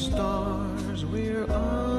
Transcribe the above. stars we're on.